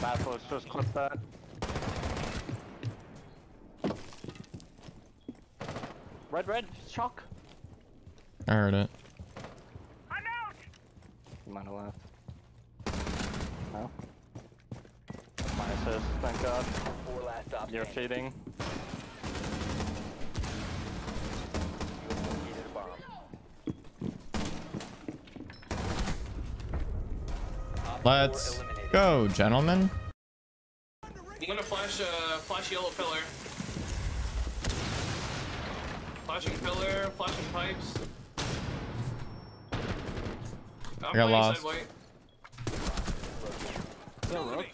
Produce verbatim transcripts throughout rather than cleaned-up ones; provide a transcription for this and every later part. Bad boys, just clip that. Red, red, Shawk. I heard it. I'm out. You might have left. No. My assist, thank God. Four last options. You're cheating. Let's go, gentlemen. I'm gonna flash, uh, flash yellow pillar. Flashing pillar, flashing pipes. I'm I got lost. Is that rook?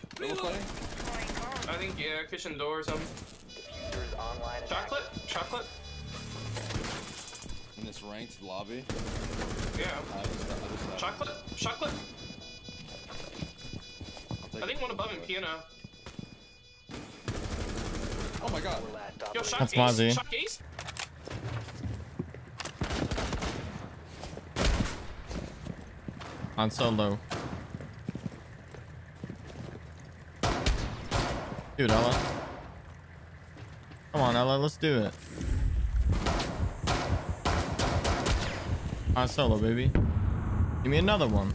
I think, yeah, kitchen door or something. Chocolate? Chocolate? In this ranked lobby? Yeah. Uh, Chocolate? Chocolate? I think one above him, Piano. Oh my god. Yo, Shawk. That's Mozzie. Shawk East. On solo. Dude, Ella. Come on, Ella. Let's do it. On solo, baby. Give me another one.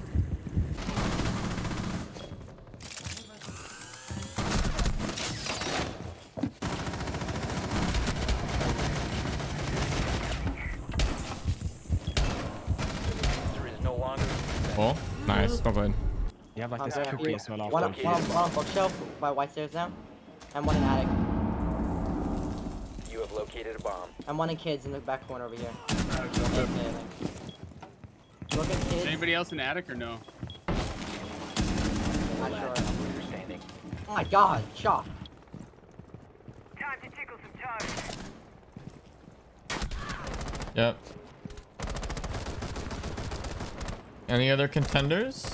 Nice, go ahead. You have like this okay, cookie yeah. smell off. One on one bookshelf by white stairs now, and one in attic. You have located a bomb. And one in kids in the back corner over here. Look at kids. Is anybody else in the attic or no? Not sure. Oh my god, Shawk. Time to tickle some toes. Yep. Any other contenders?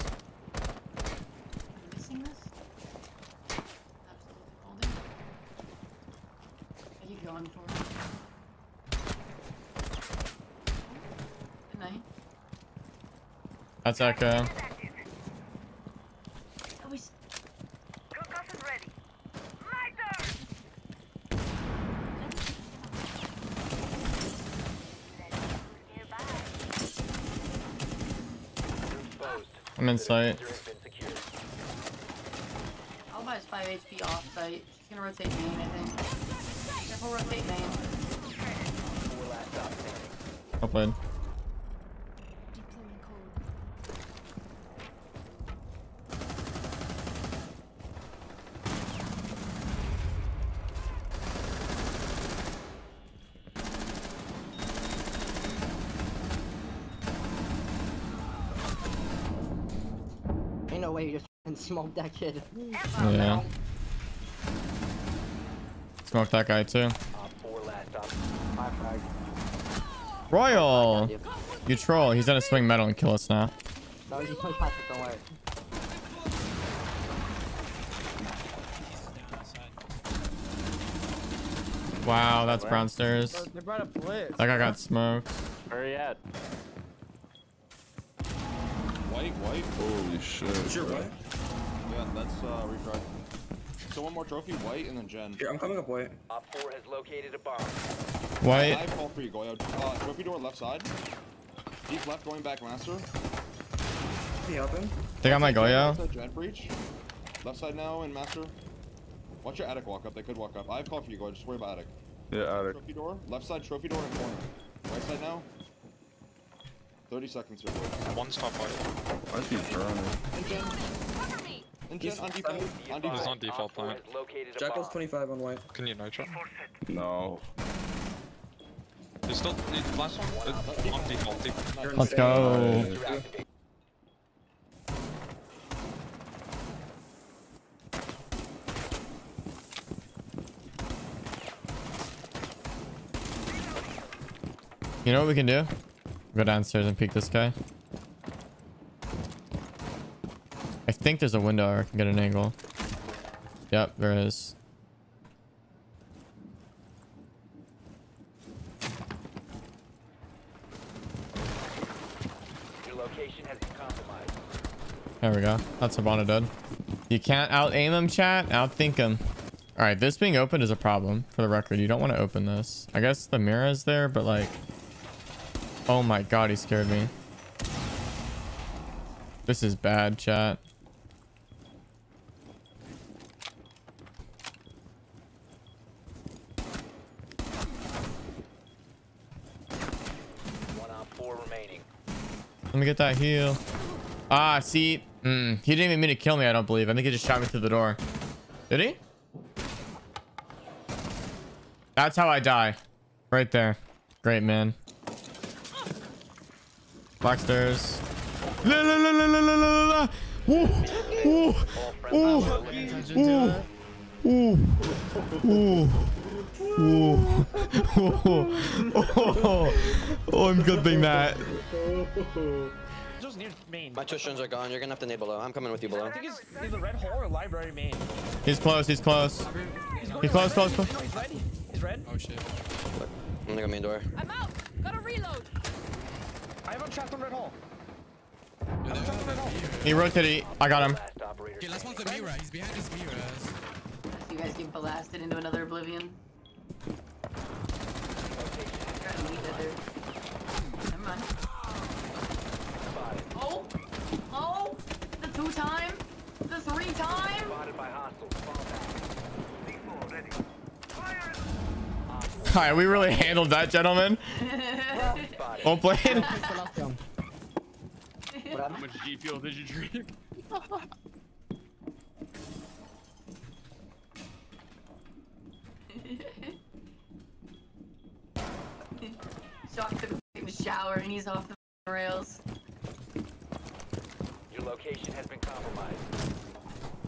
Are you going for it? Good night. That's Echo. I'm in sight. Alba is five H P off site. She's gonna rotate main, I think. Careful, rotate main. Well played. No way, you just f***ing smoked that kid. Yeah. Smoked that guy too. Royal! You troll. He's gonna swing metal and kill us now. That was just one pass, don't worry. Wow, that's brown stairs. That guy got smoked. Hurry up. White, white? Holy shit. Is your white? Yeah, that's uh, refresh. So one more trophy, white, and then gen. Here, I'm coming up white. Op four has located a bomb. White. I fall for you, Goyo. Uh, trophy door left side. Deep left going back, master. Can you help him? They got my Goyo. Left side, breach. Left side now, and master. Watch your attic walk up. They could walk up. I have call for you, Goyo. Just worry about attic. Yeah, attic. Trophy door. Left side, trophy door, and corner. Right side now. thirty seconds or more. One stop fight. Why is he throwing it? Engine on default. On default. He's on default plant. Jackal's twenty-five on white. Can you nitro? No. There's still the last one uh, on default. default. Let's go. You know what we can do? Go downstairs and peek this guy. I think there's a window where I can get an angle. Yep, there is. Your location has been compromised. There we go. That's Habana dead. You can't out aim him, chat. Outthink him. All right, this being open is a problem, for the record. You don't want to open this. I guess the mirror is there, but like, oh my god, he scared me. This is bad, chat. Let me get that heal. Ah, see, mm, he didn't even mean to kill me, I don't believe. I think he just shot me through the door. Did he? That's how I die. Right there. Great, man. Black stairs. La la la la la la la la. Woo! Woo! Woo! Woo! Woo! Ooh. Oh, oh, oh, I'm clipping that. My cushions are gone. You're gonna have to nade below. I'm coming with you below. I think it's either red hole or library main. He's close. He's close. He's close. Close. Close. He's red. Oh shit. Look, I'm gonna go main door. I'm out. Gotta reload. I have a trapped on red hole. He rotated. I got him. Okay, last one's the mirror. He's behind his mirror. You guys get blasted into another oblivion. Never mind. Oh! Oh! The two time! The three time! Alright, we really handled that, gentlemen. Well played. How much G fuel did you drink? Shawk took a shower and he's off the rails. Your location has been compromised.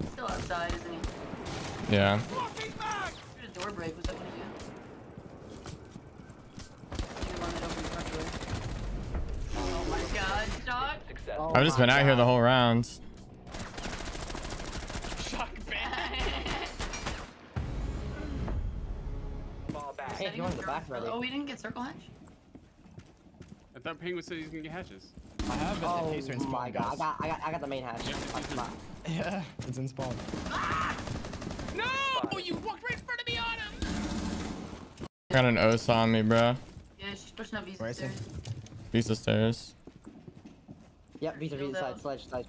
He's still outside, isn't he? Yeah. A door break. What's that gonna do? The one that opened the front door. Oh my god, Shawk! Oh I've just been god. out here the whole round. Shawk back. Fall back. Hey, you're in the back, brother. Oh, we didn't get circle hatch. I thought Penguin said he's gonna get hatches. I have been oh, in Pacer and Spawn. My God. I got, I got, I got the main hatch. Yeah, yeah it's in Spawn. Ah! No! Oh, you walked right in front of me on him! Got an Osa on me, bro. Yeah, she's pushing up Visa Where stairs. Visa stairs. Yep, Visa, Visa, side, sledge, sledge.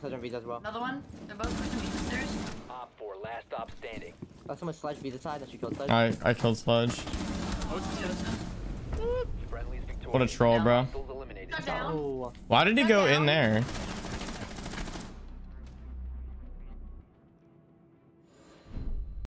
Sledge on Visa as well. Another one? They're both pushing Visa stairs. Op four, last op standing. That's so much sledge Visa side that you killed sledge. I, I killed sledge. What a troll, bro. Why did he go in there?